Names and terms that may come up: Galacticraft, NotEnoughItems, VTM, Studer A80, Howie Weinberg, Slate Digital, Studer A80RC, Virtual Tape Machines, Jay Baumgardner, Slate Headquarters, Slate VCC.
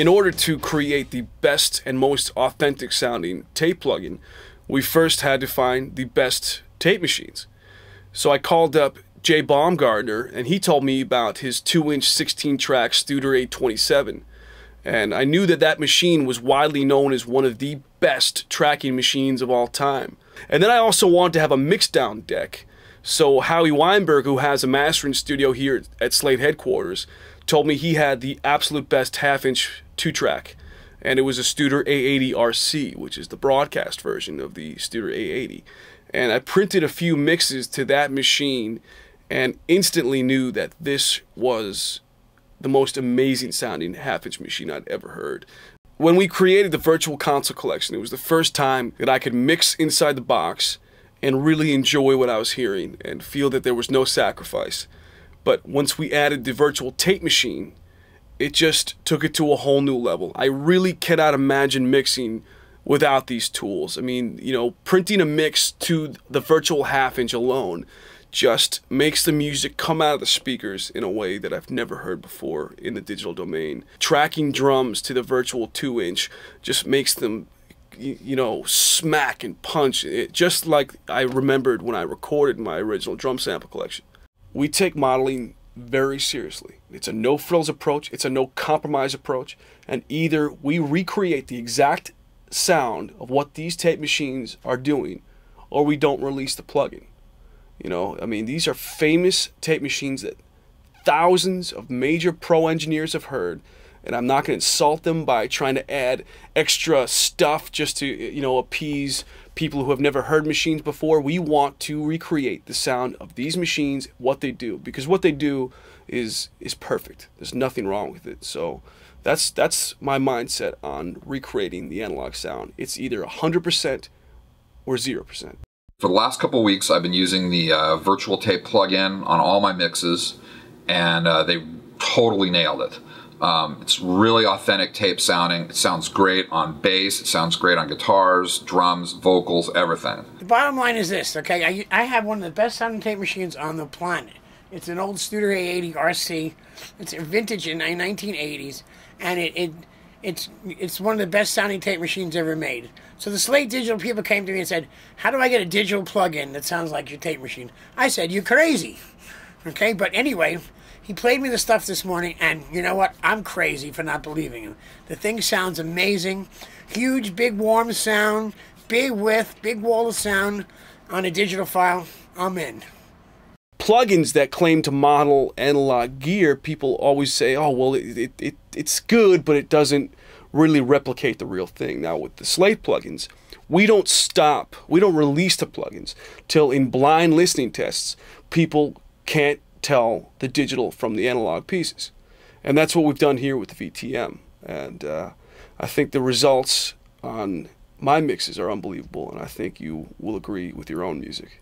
In order to create the best and most authentic sounding tape plugin, we first had to find the best tape machines. So I called up Jay Baumgardner, and he told me about his 2-inch 16-track Studer A80. And I knew that that machine was widely known as one of the best tracking machines of all time. And then I also wanted to have a mixdown deck. So Howie Weinberg, who has a mastering studio here at Slate Headquarters, told me he had the absolute best 1/2-inch 2-track. And it was a Studer A80RC, which is the broadcast version of the Studer A80. And I printed a few mixes to that machine and instantly knew that this was the most amazing sounding 1/2-inch machine I'd ever heard. When we created the Virtual Console Collection, it was the first time that I could mix inside the box and really enjoy what I was hearing and feel that there was no sacrifice. But once we added the Virtual Tape Machine, it just took it to a whole new level. I really cannot imagine mixing without these tools. I mean, you know, printing a mix to the virtual 1/2-inch alone just makes the music come out of the speakers in a way that I've never heard before in the digital domain. Tracking drums to the virtual 2-inch just makes them, you know, smack and punch, it, just like I remembered when I recorded my original drum sample collection. We take modeling very seriously. It's a no-frills approach, it's a no-compromise approach, and either we recreate the exact sound of what these tape machines are doing, or we don't release the plugin. You know, I mean, these are famous tape machines that thousands of major pro engineers have heard, and I'm not going to insult them by trying to add extra stuff just to, you know, appease people who have never heard machines before. We want to recreate the sound of these machines, what they do, because what they do is perfect. There's nothing wrong with it. So that's my mindset on recreating the analog sound. It's either 100% or 0%. For the last couple of weeks, I've been using the Virtual Tape plugin on all my mixes, and they totally nailed it. It's really authentic tape sounding. It sounds great on bass. It sounds great on guitars, drums, vocals, everything. The bottom line is this, okay? I have one of the best sounding tape machines on the planet. It's an old Studer A80RC. It's vintage in the 1980s, and it's one of the best sounding tape machines ever made. So the Slate Digital people came to me and said, how do I get a digital plug-in that sounds like your tape machine? I said, you're crazy. Okay, but anyway, he played me the stuff this morning, and you know what? I'm crazy for not believing him. The thing sounds amazing. Huge, big, warm sound, big width, big wall of sound on a digital file. I'm in. Plugins that claim to model analog gear, people always say, oh, well, it's good, but it doesn't really replicate the real thing. Now, with the Slate plugins, we don't stop, we don't release the plugins till in blind listening tests, people can't tell the digital from the analog pieces. And that's what we've done here with the VTM. And I think the results on my mixes are unbelievable, and I think you will agree with your own music.